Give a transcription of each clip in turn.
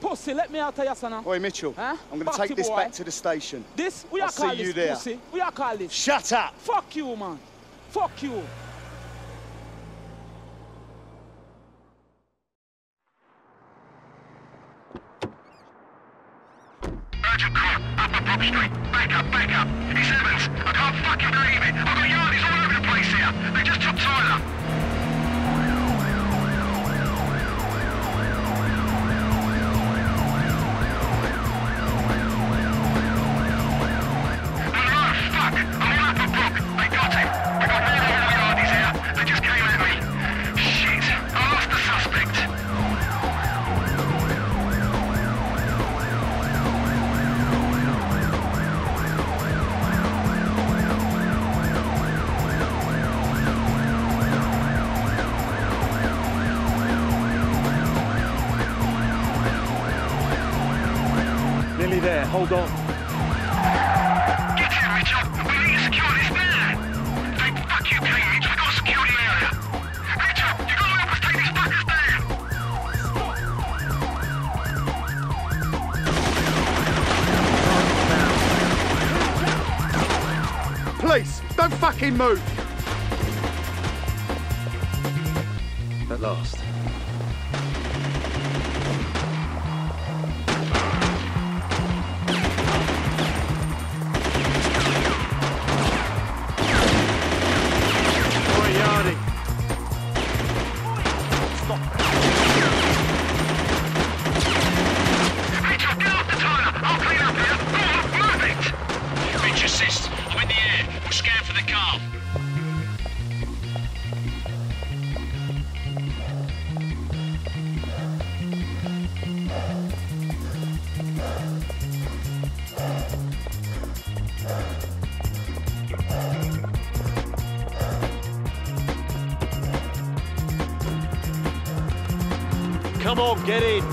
Pussy, let me out of here, son. Oi, Mitchell, huh? I'm going to take this back to the station. This? We are calling this there. Pussy. We are calling this. Shut up. Fuck you, man. Fuck you. Urgent call. Up the Brook Street. Back up, back up. It's Evans. I can't fucking believe it. I've got yardies all over the place here. They just took Tyler. There, hold on. Get here, Mitchell. We need to secure this man. Thank fuck you, King Mitchell. We've got to secure the area. Mitchell, you've got to help us take these fuckers down. Stop. Police, don't fucking move. At last. Come on, get in. We've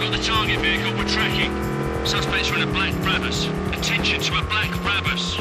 got the target vehicle we're tracking. Suspects are in a black Brabus. Attention to a black Brabus.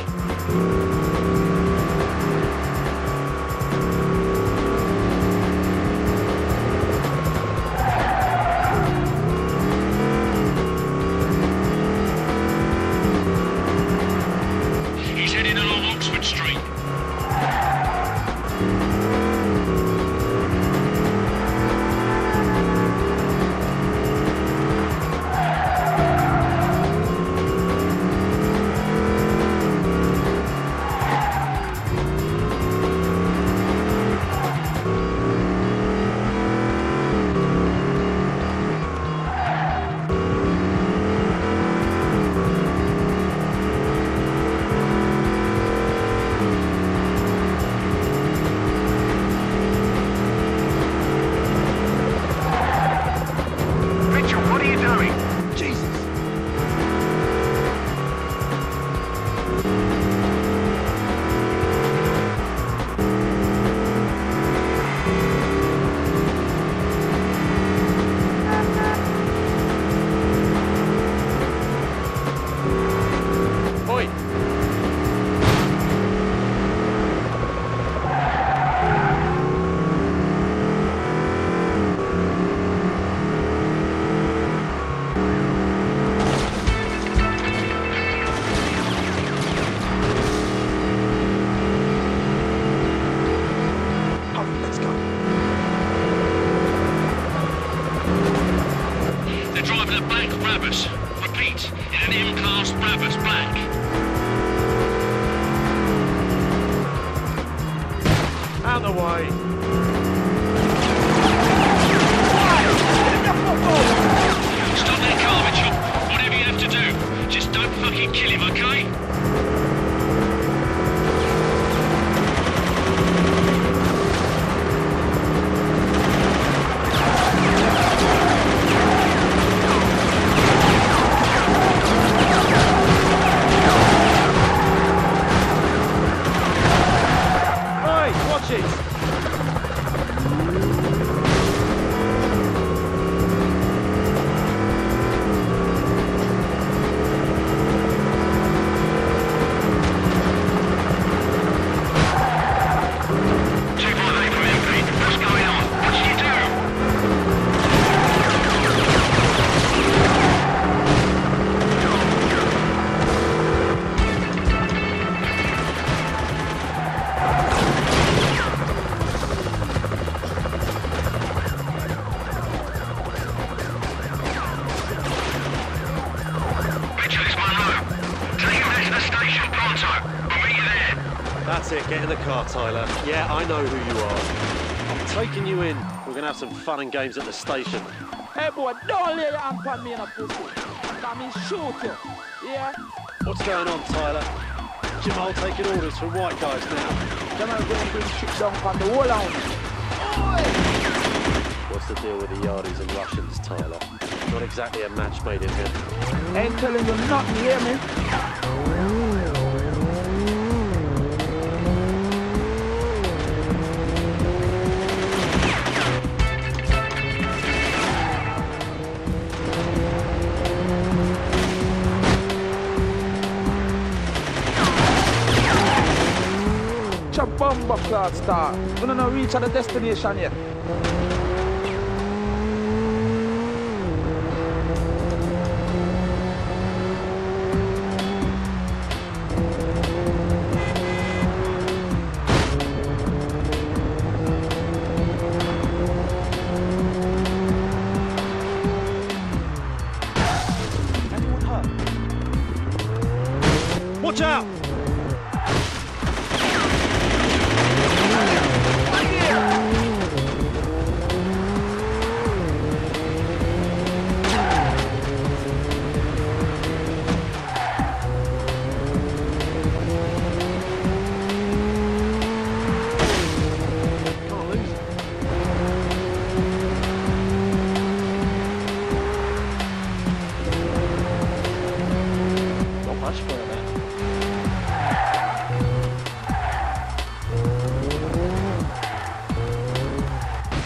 Watch it! That's it, get in the car, Tyler. Yeah, I know who you are. I'm taking you in. We're going to have some fun and games at the station. Hey, boy, don't lay your hand on me in a pussy. I mean, shoot you, yeah? What's going on, Tyler? Jamal taking orders from white guys now. Jamal going to do shit down from the wall on me. What's the deal with the Yardies and Russians, Tyler? Not exactly a match made in here. Ain't telling them nothing, hear me? Bomber cloud star. We don't reach at the destination yet. Anyone hurt? Watch out!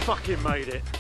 Fucking made it.